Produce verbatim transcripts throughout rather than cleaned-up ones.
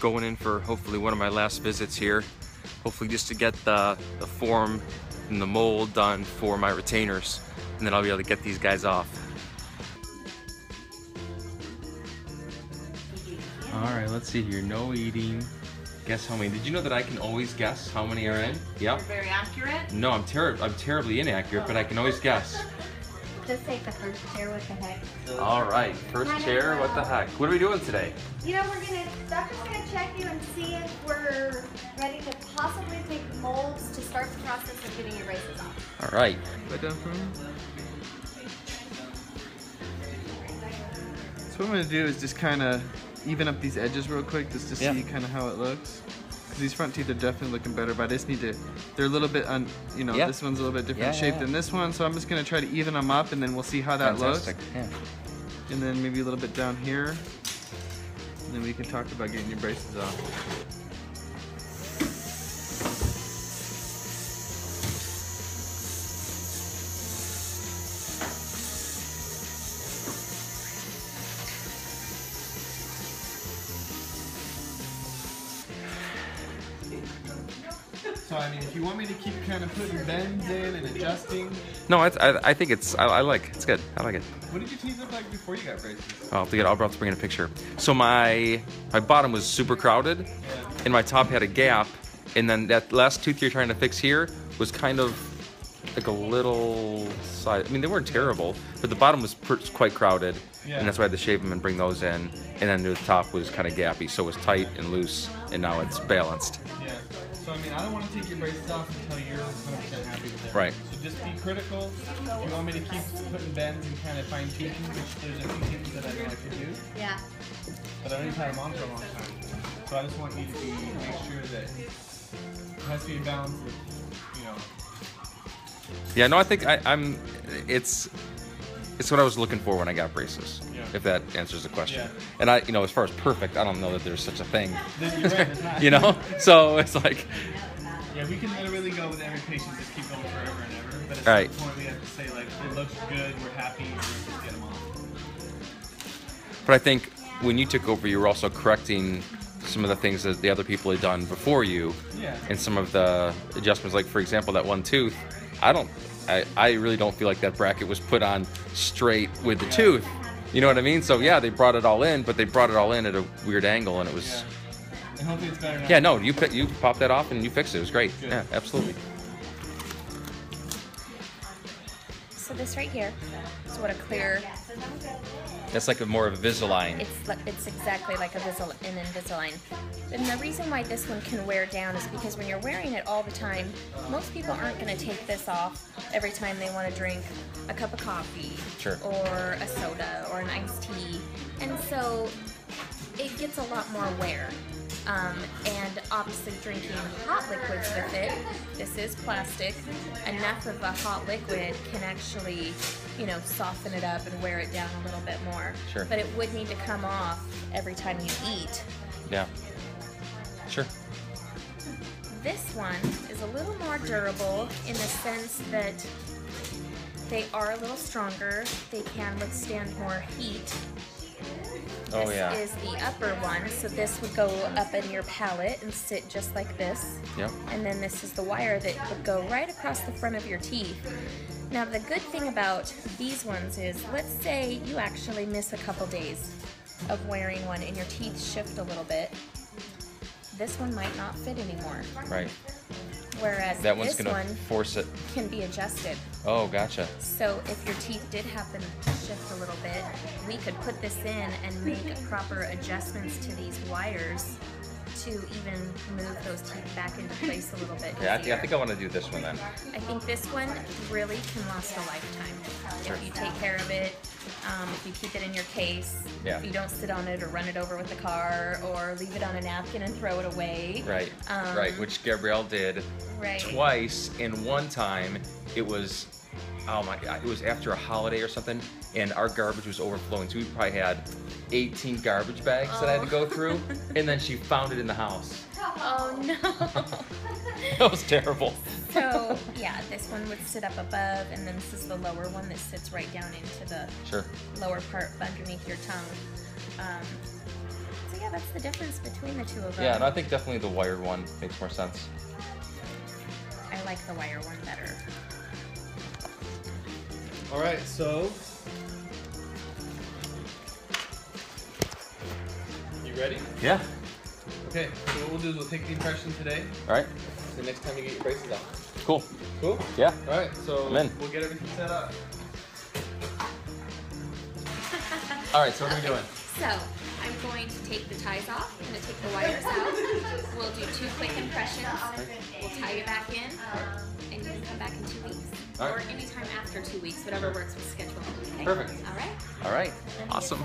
going in for hopefully one of my last visits here, hopefully just to get the, the form and the mold done for my retainers, and then I'll be able to get these guys off. All right, let's see here, no eating. Guess how many? Did you know that I can always guess how many are in? Yep. You're very accurate? No, I'm terrible. I'm terribly inaccurate, oh. But I can always guess. Just take the first chair, what the heck. All right, first chair, what the heck. What are we doing today? You know, we're gonna, doctor's gonna check you and see if we're ready to possibly take molds to start the process of getting your braces off. All right. So what I'm gonna do is just kind of even up these edges real quick, just to yeah. see kind of how it looks. Because these front teeth are definitely looking better, but I just need to, they're a little bit, un, you know, yeah. this one's a little bit different yeah, shape yeah, yeah. than this one, so I'm just going to try to even them up, and then we'll see how that Fantastic. looks. Yeah. And then maybe a little bit down here, and then we can talk about getting your braces off. So I mean, if you want me to keep kind of putting bends in and adjusting. No, I I, I think it's I, I like it's good. I like it. What did your teeth look like before you got braces? I'll have to get. I'll have to bring in a picture. So my my bottom was super crowded, yeah. and my top had a gap, and then that last tooth you're trying to fix here was kind of like a little side. I mean, they weren't terrible, but the bottom was quite crowded, yeah. and that's why I had to shave them and bring those in. And then the top was kind of gappy, so it was tight and loose, and now it's balanced. Yeah. So, I mean, I don't want to take your braces off until you're one hundred percent happy with them. Right. So just be critical. If you want me to keep putting bends and kind of fine-tuning, which there's a few things that I don't like to do. Yeah. But I already had them on for a long time. So I just want you to be, make sure that it has to be in balance with, you know. Yeah, no, I think I, I'm, it's, it's what I was looking for when I got braces. Yeah. If that answers the question. Yeah. And I, you know, as far as perfect, I don't know that there's such a thing. You know? So it's like. Yeah, we can literally go with every patient, just keep going forever and ever. But at some right. point we have to say, like, it looks good, we're happy, we're just get them off. But I think when you took over, you were also correcting some of the things that the other people had done before you. Yeah. And some of the adjustments, like, for example, that one tooth, I don't, I, I really don't feel like that bracket was put on straight with the yeah. tooth. You know what I mean? So yeah, they brought it all in, but they brought it all in at a weird angle, and it was. Yeah, and hopefully it's better now. Yeah, no, you you popped that off and you fixed it. It was great. Good. Yeah, absolutely. So this right here is what a clear. That's like a more of a Invisalign. It's like, it's exactly like a Invisalign, an Invisalign. And the reason why this one can wear down is because when you're wearing it all the time, most people aren't going to take this off every time they want to drink a cup of coffee sure. or a soda or an iced tea. And so it gets a lot more wear. Um, and obviously drinking hot liquids with it, this is plastic, enough of a hot liquid can actually, you know, soften it up and wear it down a little bit more. Sure. But it would need to come off every time you eat. Yeah. Sure. This one is a little more durable in the sense that they are a little stronger, they can withstand more heat. This oh, yeah. is the upper one, so this would go up in your palate and sit just like this. Yep. And then this is the wire that would go right across the front of your teeth. Now the good thing about these ones is, let's say you actually miss a couple days of wearing one and your teeth shift a little bit. This one might not fit anymore. Right. Whereas that one's this gonna one force it. Can be adjusted. Oh, gotcha. So if your teeth did happen to shift a little bit, we could put this in and make proper adjustments to these wires to even move those teeth back into place a little bit easier. Yeah, I, th I think I want to do this one then. I think this one really can last a lifetime. Sure. If you take care of it, um, if you keep it in your case, yeah. if you don't sit on it or run it over with the car or leave it on a napkin and throw it away. Right, um, right, which Gabrielle did right. twice, and one time it was, oh my God, it was after a holiday or something, and our garbage was overflowing, so we probably had eighteen garbage bags oh. that I had to go through, and then she found it in the house. Oh no. That was terrible. So yeah, this one would sit up above, and then this is the lower one that sits right down into the sure. lower part underneath your tongue. Um, So yeah, that's the difference between the two of them. Yeah, and I think definitely the wired one makes more sense. I like the wire one better. All right, so you ready? Yeah. Okay, so what we'll do is we'll take the impression today. All right. The next time you get your braces out. Cool. Cool? Yeah. All right, so I'm in. We'll get everything set up. All right, so what okay. are we doing? So I'm going to take the ties off. I'm going to take the wires out. We'll do two quick impressions. We'll tie you back in, and you can come back in two weeks. All right. Or anytime after two weeks, whatever works with schedule. Okay? Perfect. All right? All right. Awesome.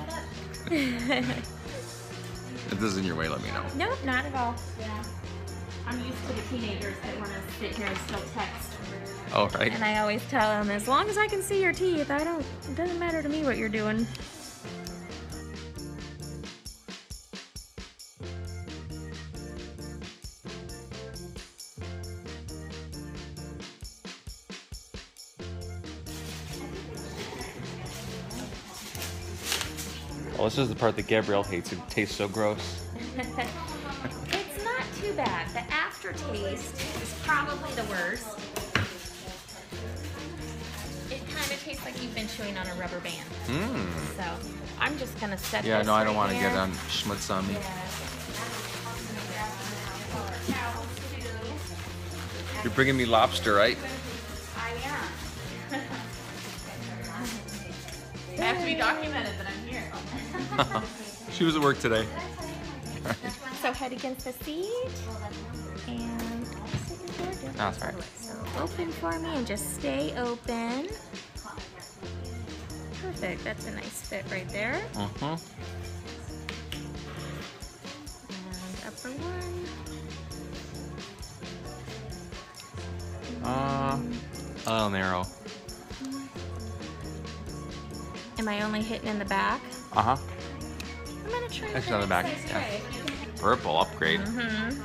If this is in your way, let me know. Nope, not at all. Yeah. I'm used to the teenagers that want to sit here and still text. All right. And I always tell them, as long as I can see your teeth, I don't, it doesn't matter to me what you're doing. Well, this is the part that Gabrielle hates. It tastes so gross. It's not too bad. The aftertaste is probably the worst. It kind of tastes like you've been chewing on a rubber band. Mm. So I'm just going to set yeah, this Yeah, no, I don't right want to get on schmutz on me. Yeah. You're bringing me lobster, right? I am. I have to be documented that I'm here. She was at work today. Right. So head against the seat, and opposite your door. Oh, sorry. So open for me and just stay open. Perfect. That's a nice fit right there. Mm-hmm. And upper one. Ah, uh, a little narrow. Am I only hitting in the back? Uh huh. I'm gonna try. That's another back. Yeah. Purple upgrade. Mm-hmm.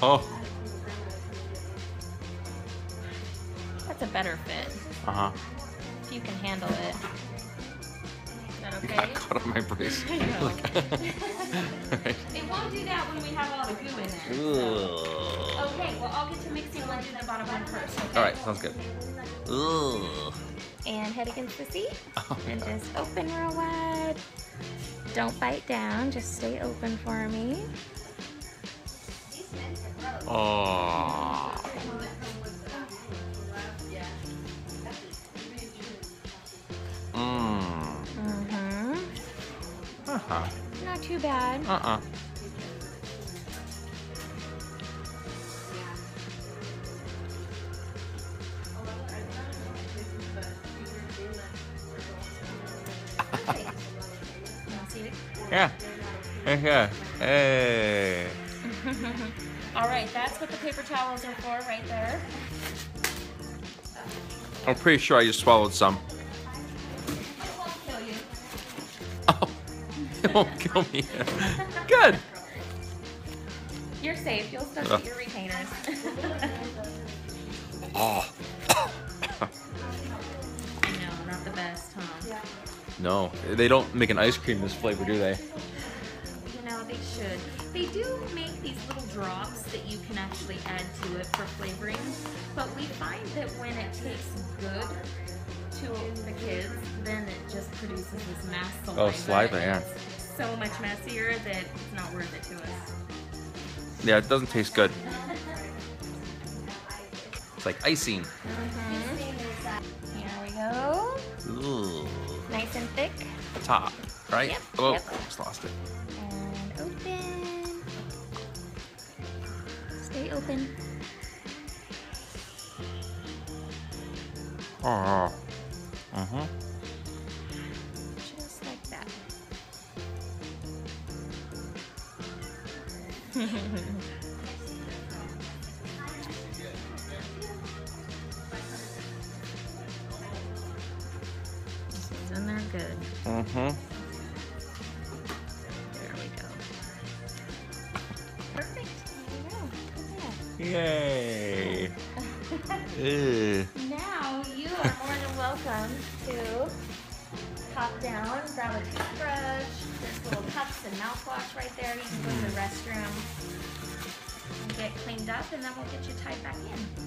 Oh. That's a better fit. Uh huh. If you can handle it. Is that okay? I got caught on my brace. I know. Right. It won't do that when we have all the goo in there. So. Okay. Well, I'll get to mixing and do the bottom one first. Okay? All right. Sounds good. Ooh. And head against the seat, oh, and God. Just open real wide. Don't bite down, just stay open for me. Oh. Mm. Mm-hmm. Uh-huh. Not too bad. Uh-uh. Yeah. Yeah. Hey. All right, that's what the paper towels are for, right there. I'm pretty sure I just swallowed some. It won't kill you. Oh, it won't kill me. Good. You're safe. You'll still get your retainers. Oh. I know, not the best, huh? Yeah. No, they don't make an ice cream this flavor, do they? You know, they should. They do make these little drops that you can actually add to it for flavoring, but we find that when it tastes good to the kids, then it just produces this mass saliva. Oh, saliva, yeah. It's so much messier that it's not worth it to us. Yeah, it doesn't taste good. It's like icing. Mm-hmm. Here we go. Ooh. Nice and thick. The top, right? Yep, oh, yep. Just lost it. And open. Stay open. Oh. Uh-huh. Just like that. And they're good. Mm-hmm. There we go. Perfect. There we go. Yay. Now you are more than welcome to pop down, grab a toothbrush. There's little cups and mouthwash right there. You can go to the restroom and get cleaned up, and then we'll get you tied back in.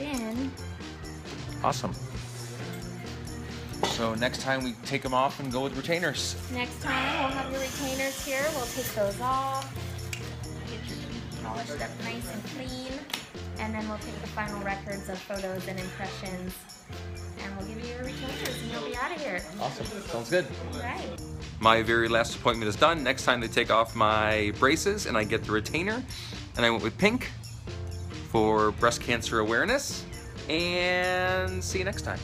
In. Awesome. So next time we take them off and go with retainers. Next time we'll have your retainers here. We'll take those off, get your teeth polished up nice and clean, and then we'll take the final records of photos and impressions, and we'll give you your retainers and you'll be out of here. Awesome. Sounds good. All right. My very last appointment is done. Next time they take off my braces and I get the retainer, and I went with pink for breast cancer awareness, and see you next time.